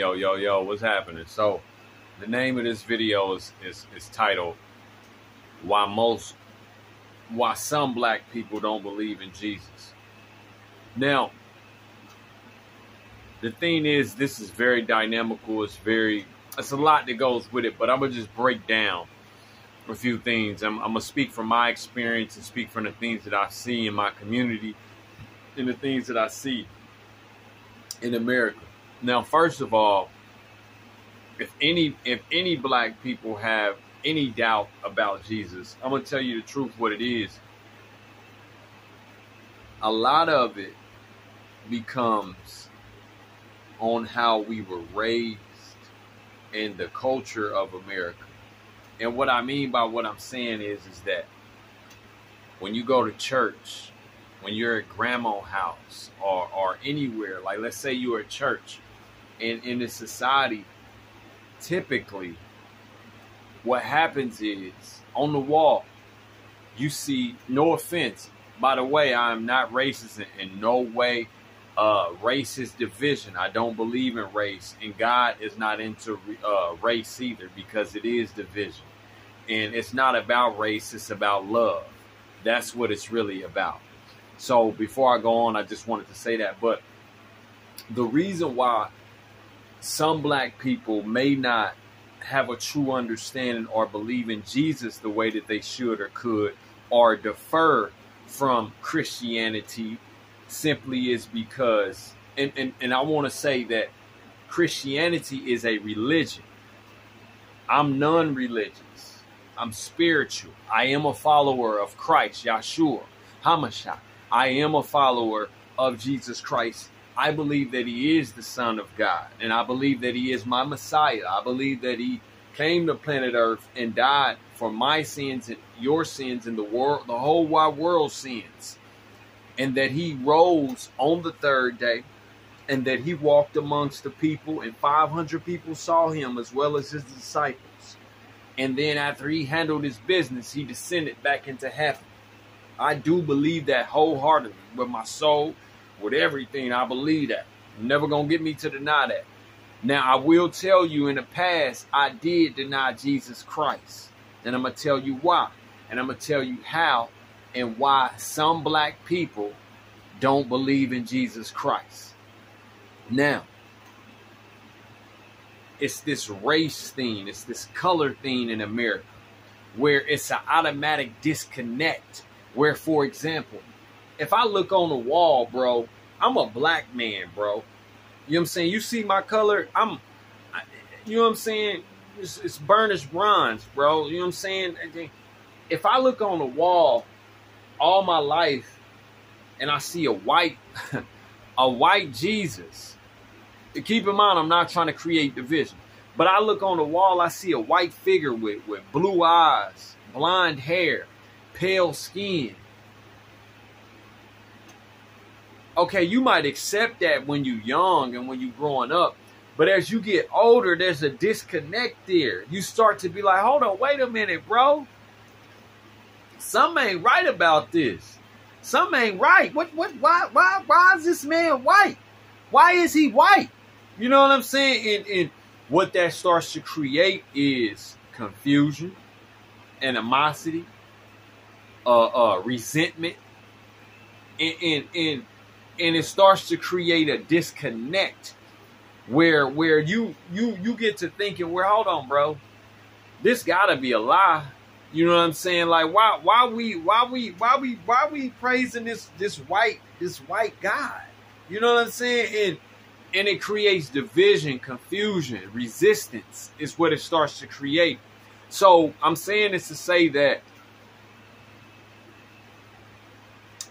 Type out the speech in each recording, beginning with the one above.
Yo, what's happening? So the name of this video is titled Why Some Black People Don't Believe in Jesus. Now, the thing is, this is very dynamical. It's a lot that goes with it, but I'm going to just break down a few things. I'm going to speak from my experience and speak from the things that I see in my community and the things that I see in America. Now, first of all, if any black people have any doubt about Jesus, I'm going to tell you the truth what it is. A lot of it becomes on how we were raised in the culture of America. And what I mean by what I'm saying is that when you go to church, when you're at grandma's house or anywhere, like let's say you're at church, and in this society, typically what happens is on the wall, you see, no offense, by the way, I am not racist in no way. Racist division. I don't believe in race, and God is not into race either, because it is division, and it's not about race. It's about love. That's what it's really about. So before I go on, I just wanted to say that. But the reason why some black people may not have a true understanding or believe in Jesus the way that they should or could, or defer from Christianity, simply is because, and I want to say that Christianity is a religion. I'm non-religious. I'm spiritual. I am a follower of Christ, Yeshua Hamashiach. I am a follower of Jesus Christ. I believe that he is the Son of God, and I believe that he is my Messiah. I believe that he came to planet Earth and died for my sins and your sins and the world, the whole wide world's sins. And that he rose on the third day, and that he walked amongst the people, and 500 people saw him as well as his disciples. And then after he handled his business, he descended back into heaven. I do believe that wholeheartedly with my soul, with everything. I believe that. You're never going to get me to deny that. Now, I will tell you, in the past, I did deny Jesus Christ. And I'm going to tell you why. And I'm going to tell you how. And why some black people don't believe in Jesus Christ. Now, it's this race thing, it's this color thing in America, where it's an automatic disconnect. Where, for example, if I look on the wall, bro, I'm a black man, bro. You know what I'm saying? You see my color, you know what I'm saying? It's burnished bronze, bro. You know what I'm saying? If I look on the wall all my life and I see a white Jesus, keep in mind, I'm not trying to create division, but I look on the wall, I see a white figure with blue eyes, blonde hair, pale skin. Okay, you might accept that when you're young and when you're growing up, but as you get older, there's a disconnect there. You start to be like, hold on, wait a minute, bro. Some ain't right about this. Some ain't right. Why is this man white? Why is he white? You know what I'm saying? And what that starts to create is confusion, animosity, resentment. And it starts to create a disconnect where you get to thinking, well, hold on, bro. This gotta be a lie. You know what I'm saying? Like, why we praising this white God? You know what I'm saying? And it creates division, confusion, resistance is what it starts to create. So I'm saying this to say that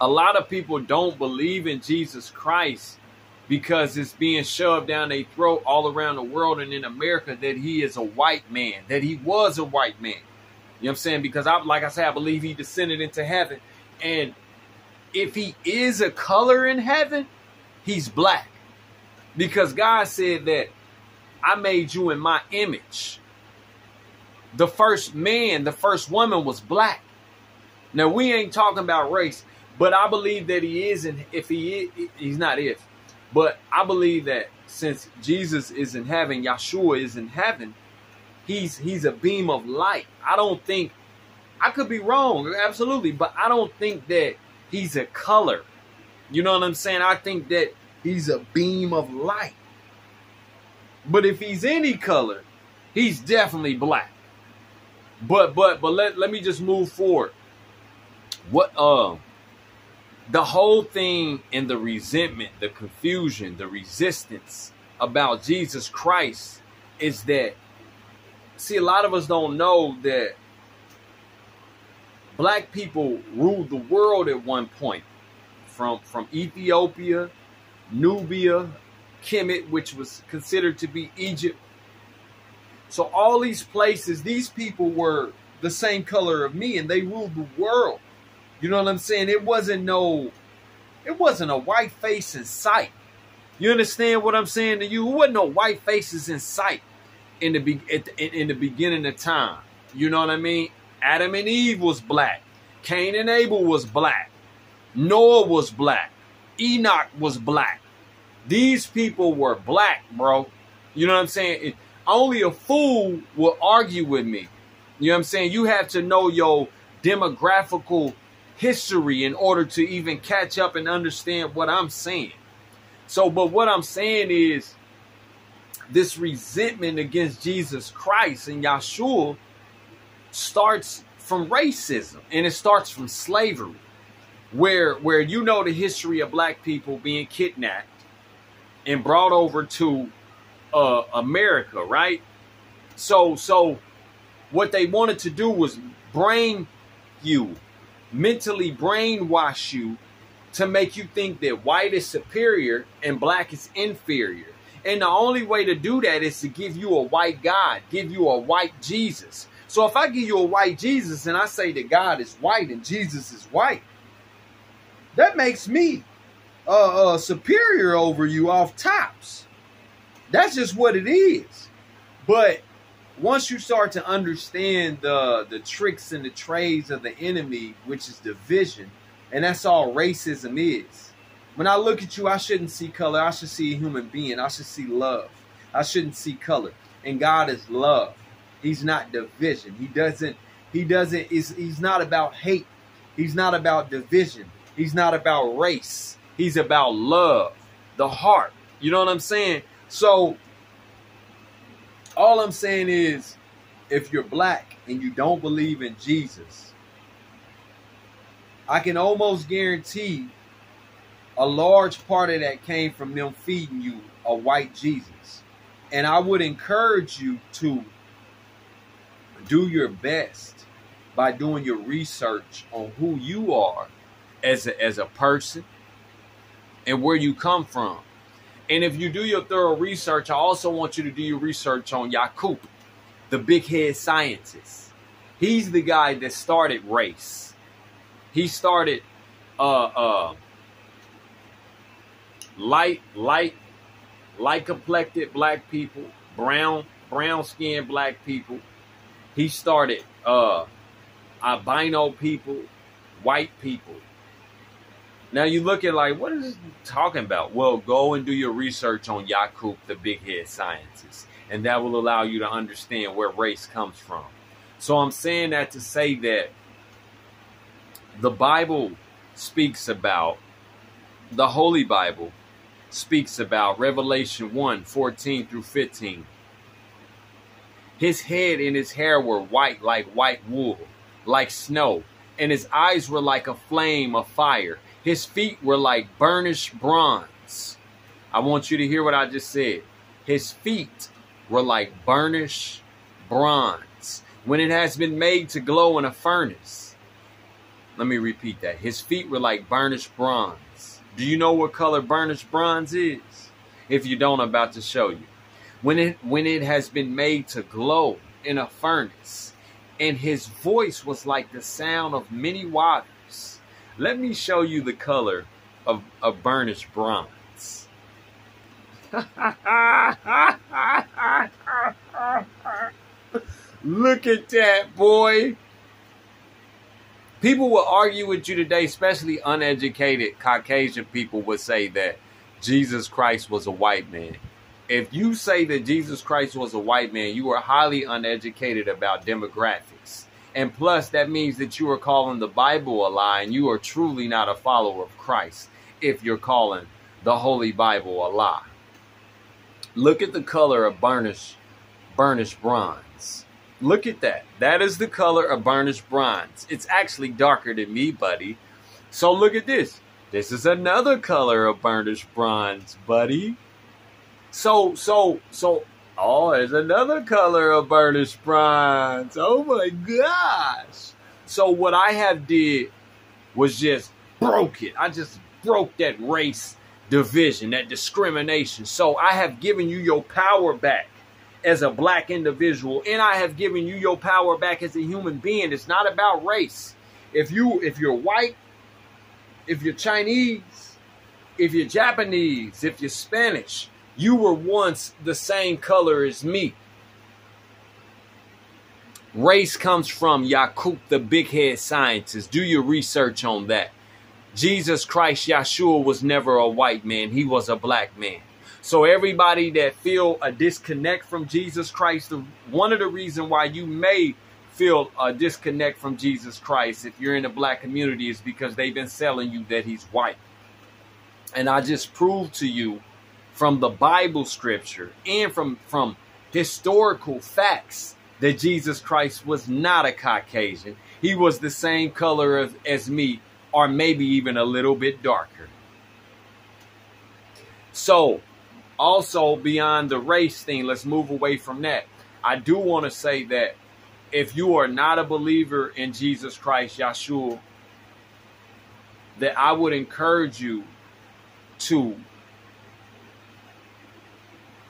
a lot of people don't believe in Jesus Christ because it's being shoved down their throat all around the world and in America that he is a white man, that he was a white man. You know what I'm saying? Because like I said, I believe he descended into heaven. And if he is a color in heaven, he's black. Because God said that I made you in my image. The first man, the first woman was black. Now, we ain't talking about race, but I believe that he is. And if he is, he's not if. But I believe that since Jesus is in heaven, Yeshua is in heaven, he's a beam of light. I don't think, I could be wrong, absolutely, but I don't think that he's a color. You know what I'm saying? I think that he's a beam of light. But if he's any color, he's definitely black. But let me just move forward. What the whole thing and the resentment, the confusion, the resistance about Jesus Christ is that, see, a lot of us don't know that black people ruled the world at one point, from Ethiopia, Nubia, Kemet, which was considered to be Egypt. So all these places, these people were the same color of me, and they ruled the world. You know what I'm saying? It wasn't a white face in sight. You understand what I'm saying to you? It wasn't no white faces in sight in the beginning of time. You know what I mean? Adam and Eve was black. Cain and Abel was black. Noah was black. Enoch was black. These people were black, bro. You know what I'm saying? Only a fool will argue with me. You know what I'm saying? You have to know your demographical history in order to even catch up and understand what I'm saying. So, but what I'm saying is this resentment against Jesus Christ and Yeshua starts from racism, and it starts from slavery, where you know the history of black people being kidnapped and brought over to America, right? So what they wanted to do was brain you, mentally brainwash you to make you think that white is superior and black is inferior. And the only way to do that is to give you a white God, give you a white Jesus. So if I give you a white Jesus and I say that God is white and Jesus is white, that makes me superior over you off tops. That's just what it is. But once you start to understand the tricks and the trades of the enemy, which is division, and that's all racism is. When I look at you, I shouldn't see color. I should see a human being. I should see love. I shouldn't see color. And God is love. He's not division. He's not about hate. He's not about division. He's not about race. He's about love, the heart. You know what I'm saying? So all I'm saying is, if you're black and you don't believe in Jesus, I can almost guarantee a large part of that came from them feeding you a white Jesus. And I would encourage you to do your best by doing your research on who you are as a person and where you come from. And if you do your thorough research, I also want you to do your research on Yakub, the big head scientist. He's the guy that started race. He started light-complected black people, brown-skinned black people. He started albino people, white people. Now you look at like, what is this talking about? Well, go and do your research on Yakub, the big head scientist, and that will allow you to understand where race comes from. So I'm saying that to say that the Bible speaks about, the Holy Bible speaks about Revelation 1:14-15. His head and his hair were white like white wool, like snow, and his eyes were like a flame of fire. His feet were like burnished bronze. I want you to hear what I just said. His feet were like burnished bronze when it has been made to glow in a furnace. Let me repeat that. His feet were like burnished bronze. Do you know what color burnished bronze is? If you don't, I'm about to show you. When it has been made to glow in a furnace, and his voice was like the sound of many waters. Let me show you the color of burnished bronze. Look at that, boy. People will argue with you today, especially uneducated Caucasian people would say that Jesus Christ was a white man. If you say that Jesus Christ was a white man, you are highly uneducated about demographics. And plus, that means that you are calling the Bible a lie, and you are truly not a follower of Christ if you're calling the Holy Bible a lie. Look at the color of burnished bronze. Look at that. That is the color of burnished bronze. It's actually darker than me, buddy. So look at this. This is another color of burnished bronze, buddy. Oh, there's another color of burnished bronze. Oh my gosh. So what I have did was just broke it. I just broke that race division, that discrimination. So I have given you your power back as a black individual, and I have given you your power back as a human being. It's not about race. If you're white, if you're Chinese, if you're Japanese, if you're Spanish, you were once the same color as me. Race comes from Yakub, the big head scientist. Do your research on that. Jesus Christ, Yeshua, was never a white man. He was a black man. So everybody that feel a disconnect from Jesus Christ, one of the reasons why you may feel a disconnect from Jesus Christ if you're in the black community is because they've been selling you that he's white. And I just proved to you from the Bible scripture and from historical facts that Jesus Christ was not a Caucasian. He was the same color as me, or maybe even a little bit darker. So, also beyond the race thing, let's move away from that. I do want to say that if you are not a believer in Jesus Christ, Yeshua, that I would encourage you to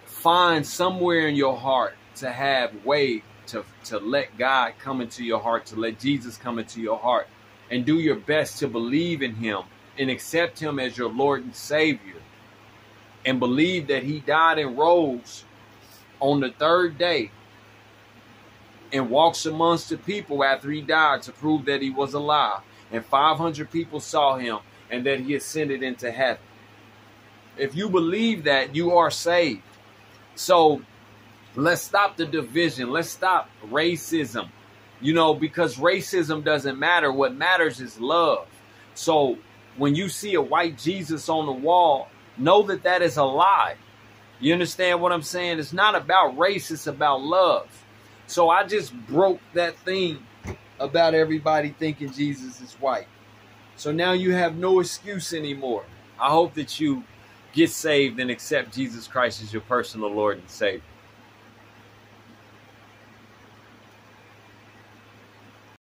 find somewhere in your heart to have way to let God come into your heart, to let Jesus come into your heart, and do your best to believe in him and accept him as your Lord and Savior, and believe that he died and rose on the third day and walks amongst the people after he died to prove that he was alive. And 500 people saw him, and that he ascended into heaven. If you believe that, you are saved. So let's stop the division. Let's stop racism, because racism doesn't matter. What matters is love. So when you see a white Jesus on the wall, know that that is a lie. You understand what I'm saying? It's not about race. It's about love. So I just broke that thing about everybody thinking Jesus is white. So now you have no excuse anymore. I hope that you get saved and accept Jesus Christ as your personal Lord and Savior.